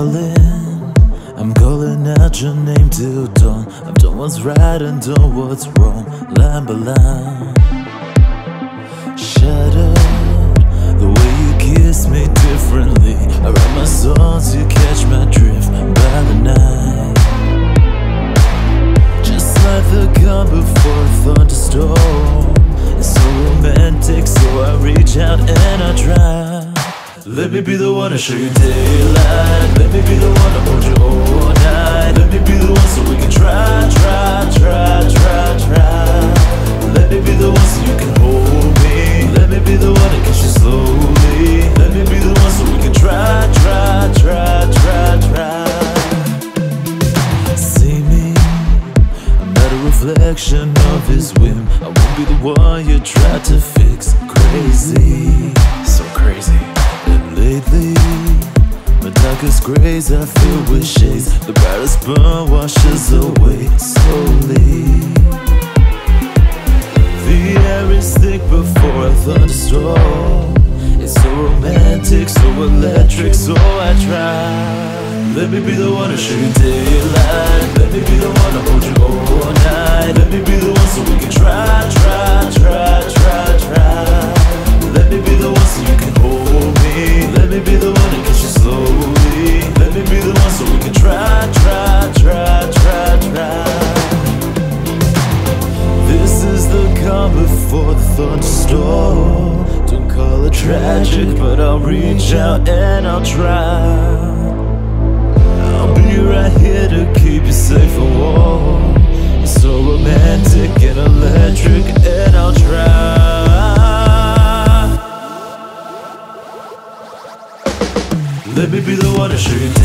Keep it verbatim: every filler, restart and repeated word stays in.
calling, I'm calling out your name till dawn. I've done what's right and done what's wrong, line by line. Shattered, the way you kiss me differently. I write my songs, you catch my drift by the night. Just like the calm before a thunderstorm. It's so romantic, so I reach out and I try. Let me be the one to show you daylight. Let me be the one to hold you all night. Let me be the one so we can try, try, try, try, try. Let me be the one so you can hold me. Let me be the one to kiss you slowly. Let me be the one so we can try, try, try, try, try. See me, I'm not a reflection of his whim. I won't be the one you try to fix. Crazy, so crazy. Lately, my darkest grays are filled with shades. The brightest burn washes away slowly. The air is thick before a thunderstorm. It's so romantic, so electric, so I try. Let me be the one to show you daylight. Let me be the one to hold you all night. Let me be the one so we can try, try, try, try, try. Let me be the one so you can hold me. Let me be the one to kiss you slowly. Let me be the one so we can try, try, try, try, try. This is the calm before the thunderstorm. Don't call it tragic, but I'll reach out and I'll try. I'll be right here to keep you safe and warm. It's so romantic and electric, and I'll try. Let me be the one to show you